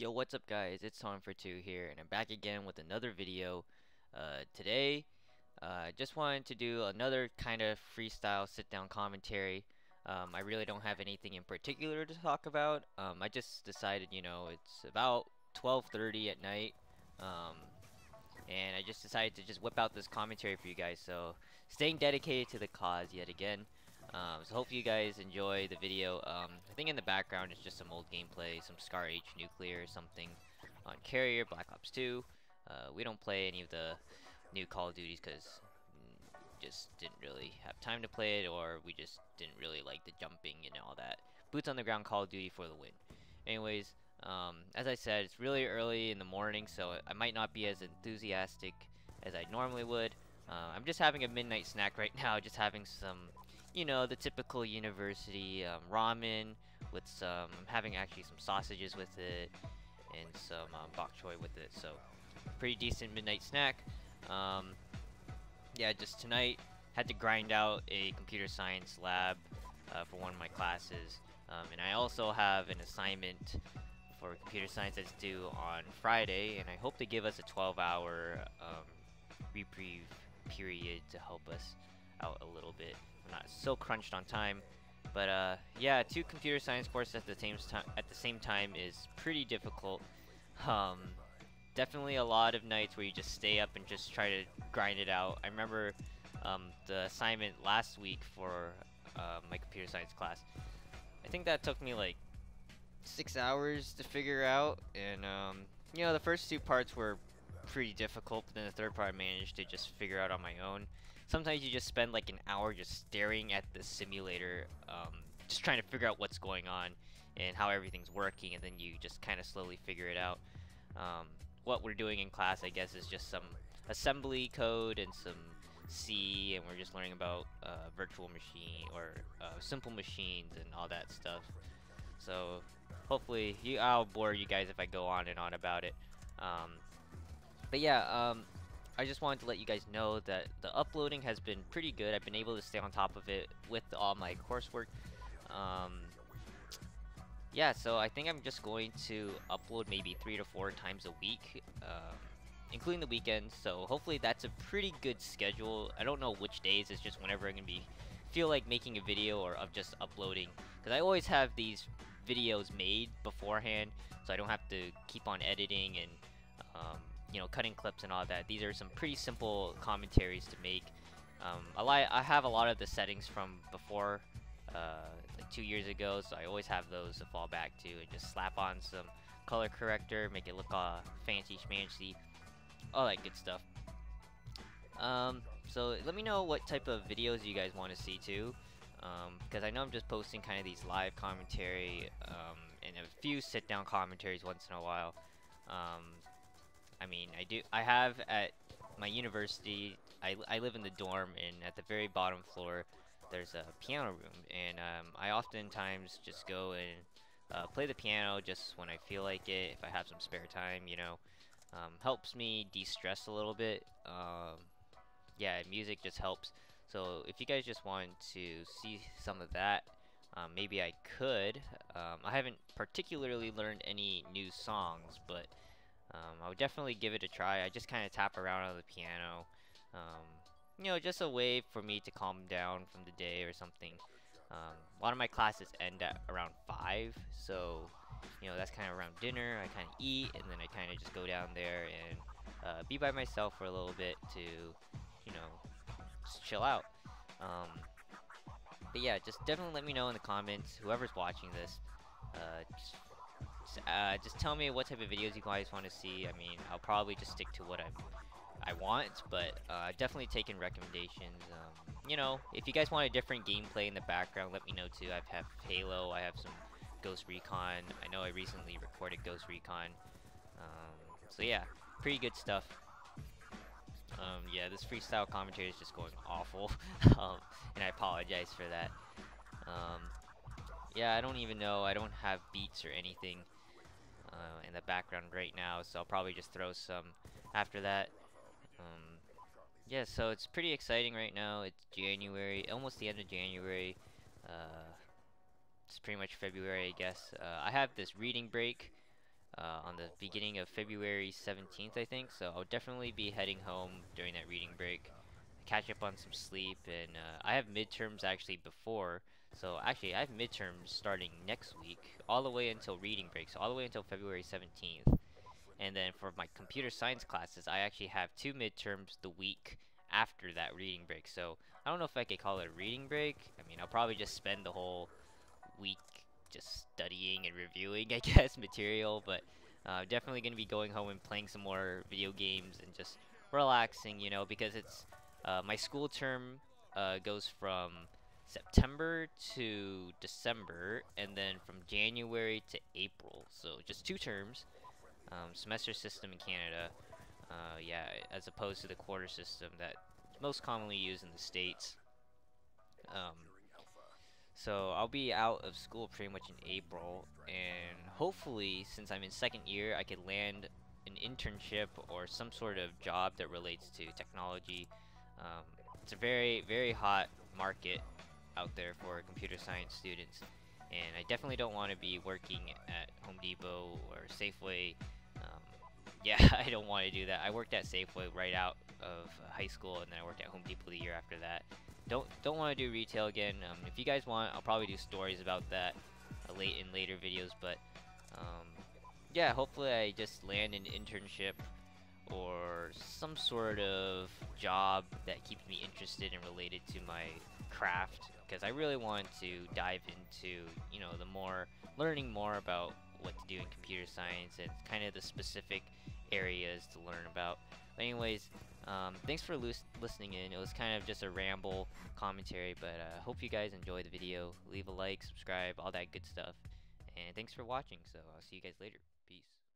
Yo, what's up guys, it's Tom for Two here, and I'm back again with another video. Today, I just wanted to do another kind of freestyle sit-down commentary. I really don't have anything in particular to talk about. I just decided, you know, it's about 12:30 at night, and I just decided to just whip out this commentary for you guys, so staying dedicated to the cause yet again. So hope you guys enjoy the video. I think in the background is just some old gameplay, some Scar H nuclear or something on carrier, Black Ops 2. We don't play any of the new Call of Duties because just didn't really have time to play it, or we just didn't really like the jumping and all that. Boots on the ground Call of Duty for the win. Anyways, as I said, it's really early in the morning, so I might not be as enthusiastic as I normally would. I'm just having a midnight snack right now, just having some, you know, the typical university ramen with some, I'm having actually some sausages with it and some bok choy with it, so pretty decent midnight snack. Yeah, just tonight had to grind out a computer science lab for one of my classes, and I also have an assignment for computer science that's due on Friday, and I hope they give us a 12-hour reprieve period to help us out a little bit. I'm not so crunched on time, but yeah, two computer science courses at the same time is pretty difficult. Definitely a lot of nights where you just stay up and just try to grind it out. I remember the assignment last week for my computer science class. I think that took me like 6 hours to figure out, and you know, the first two parts were pretty difficult, but then the third part I managed to just figure out on my own. Sometimes you just spend like an hour just staring at the simulator, just trying to figure out what's going on and how everything's working, and then you just kind of slowly figure it out. What we're doing in class, I guess, is just some assembly code and some C, and we're just learning about virtual machine or simple machines and all that stuff. So hopefully I'll bore you guys if I go on and on about it. But yeah, I just wanted to let you guys know that the uploading has been pretty good. I've been able to stay on top of it with all my coursework. Yeah, so I think I'm just going to upload maybe 3 to 4 times a week, including the weekends. So hopefully that's a pretty good schedule. I don't know which days, it's just whenever I'm going to feel like making a video or of just uploading, because I always have these videos made beforehand, so I don't have to keep on editing and you know, cutting clips and all that. These are some pretty simple commentaries to make. I have a lot of the settings from before, like 2 years ago, so I always have those to fall back to, and just slap on some color corrector, make it look all fancy schmancy, all that good stuff. So let me know what type of videos you guys want to see too, because I know I'm just posting kind of these live commentary, and a few sit down commentaries once in a while. I mean, I have at my university, I live in the dorm, and at the very bottom floor there's a piano room, and I oftentimes just go and play the piano just when I feel like it, if I have some spare time, you know. Helps me de-stress a little bit. Yeah, music just helps. So if you guys just want to see some of that, maybe I could. I haven't particularly learned any new songs, but I would definitely give it a try. I just kind of tap around on the piano, you know, just a way for me to calm down from the day or something. A lot of my classes end at around 5, so you know, that's kind of around dinner. I kind of eat, and then I kind of just go down there and be by myself for a little bit to, you know, just chill out. But yeah, just definitely let me know in the comments, whoever's watching this. Just tell me what type of videos you guys want to see. I mean, I'll probably just stick to what I want, but I've definitely taken recommendations. You know, if you guys want a different gameplay in the background, let me know too. I have Halo, I have some Ghost Recon. I know I recently recorded Ghost Recon. So yeah, pretty good stuff. Yeah, this freestyle commentary is just going awful, and I apologize for that. Yeah, I don't even know. I don't have beats or anything in the background right now, so I'll probably just throw some after that. Yeah, so it's pretty exciting right now. It's January, almost the end of January. It's pretty much February, I guess. I have this reading break on the beginning of February 17th, I think, so I'll definitely be heading home during that reading break, catch up on some sleep, and I have midterms actually before, so actually I have midterms starting next week, all the way until reading break, so all the way until February 17th, and then for my computer science classes, I actually have 2 midterms the week after that reading break, so I don't know if I could call it a reading break. I mean, I'll probably just spend the whole week just studying and reviewing, I guess, material, but definitely going to be going home and playing some more video games and just relaxing, you know, because it's my school term goes from September to December, and then from January to April, so just 2 terms, semester system in Canada, yeah, as opposed to the quarter system that most commonly used in the States. So I'll be out of school pretty much in April, and hopefully, since I'm in second year, I could land an internship or some sort of job that relates to technology. It's a very, very hot market out there for computer science students, and I definitely don't want to be working at Home Depot or Safeway. Yeah, I don't want to do that. I worked at Safeway right out of high school, and then I worked at Home Depot the year after that. Don't want to do retail again. If you guys want, I'll probably do stories about that in later videos, but yeah, hopefully I just land an internship or some sort of job that keeps me interested and related to my craft, because I really want to dive into, you know, learning more about what to do in computer science and kind of the specific areas to learn about. But anyways, thanks for listening in. It was kind of just a ramble commentary, but I hope you guys enjoy the video. Leave a like, subscribe, all that good stuff, and thanks for watching. So I'll see you guys later. Peace.